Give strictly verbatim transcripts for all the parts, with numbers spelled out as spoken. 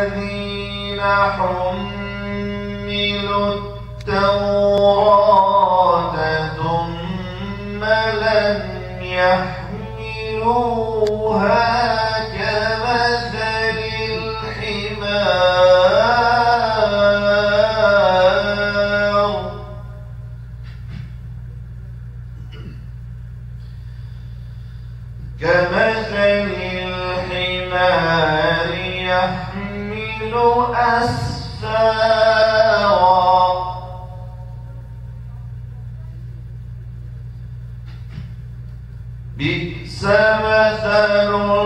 الذين حملوا التوراة ثم لم يحملوها كمثل الحمار كمثل الحمار يحمل أسفارا بئس مثل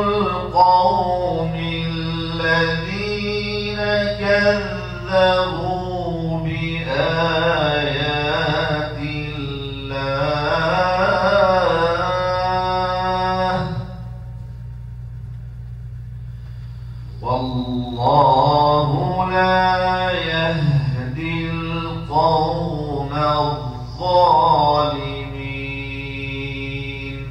القوم الذين كذبوا بآيات الله والله لا يهدي القوم الظالمين.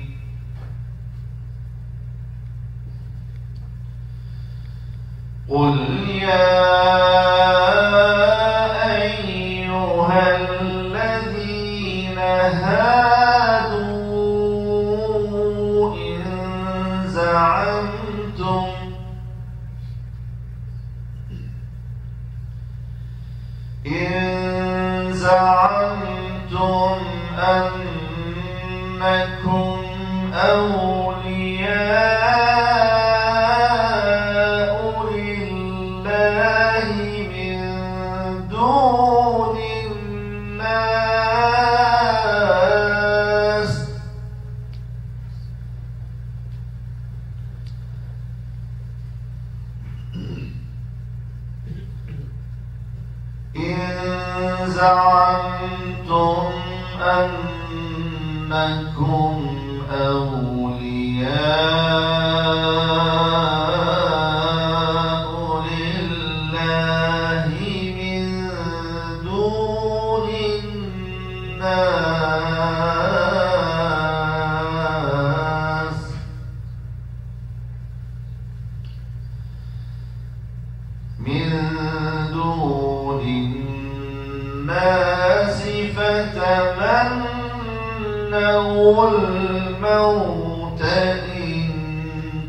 قل يا أيها الذين هادوا إن زعمتم إن زعمتم أنكم أولياء لله من دون الناس إن زعمتم أنكم أولياء لله من دون الناس من دون الناس الناس فتمنوا الموت إن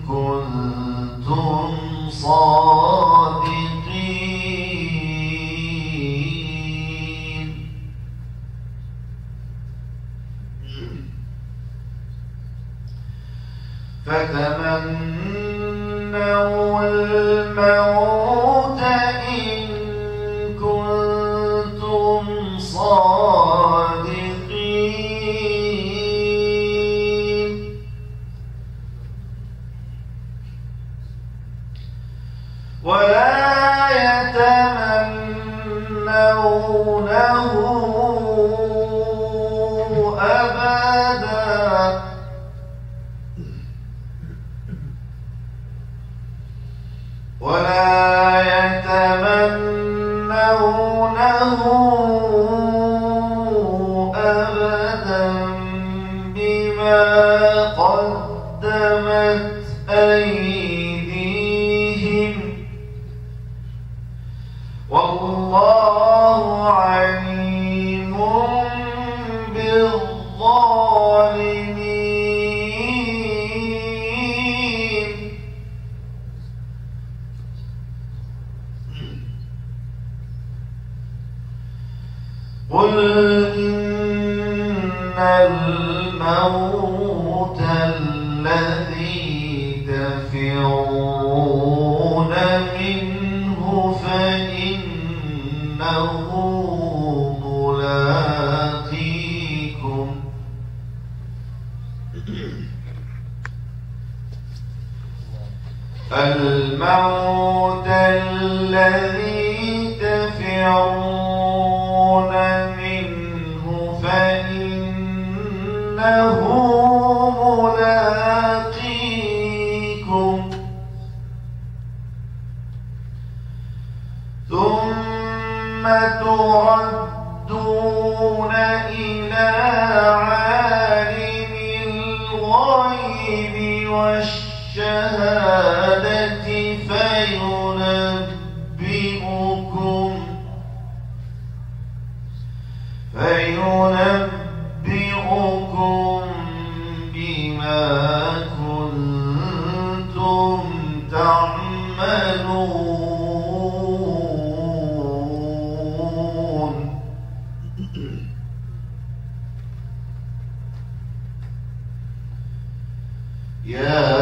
كنتم صادقين. فتمنوا الموت إن صادقين. ولا يتمنونه أبدا ولا يتمنونه قدمت أيديهم والله عليم بالظالمين. قل إن الموت الذي تفرون منه فإنه ملاقيكم الموت الذي تفرون منه فإنه ملاقيكم ثم تردون إلى عالم الغيب والشهادة فينبئكم يعملون. يا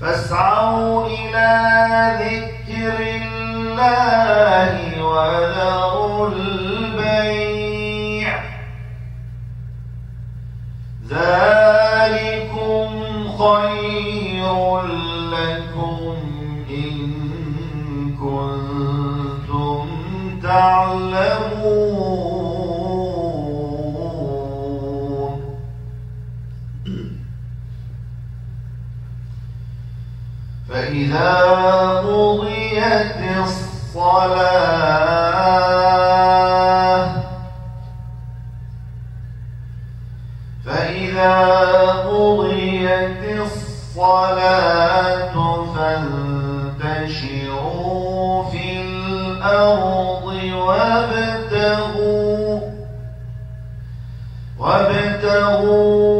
فاسعوا إلى ذكر الله وذروا البيع ذلكم خير لكم إن كنتم تعلمون. فإذا قضيت الصلاة فإذا قضيت الصلاة فانتشروا في الأرض وابتغوا وابتغوا